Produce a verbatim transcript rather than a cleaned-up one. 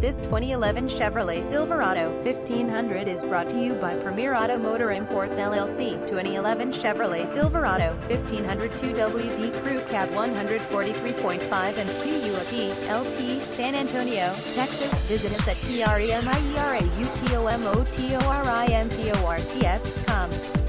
This twenty eleven Chevrolet Silverado fifteen hundred is brought to you by Premier Auto Motor Imports L L C. twenty eleven Chevrolet Silverado fifteen hundred two W D Crew Cab one forty-three point five and Q U O T, L T, San Antonio, Texas. Visit us at P R E M I E R A U T O M O T O R I M P O R T S dot com.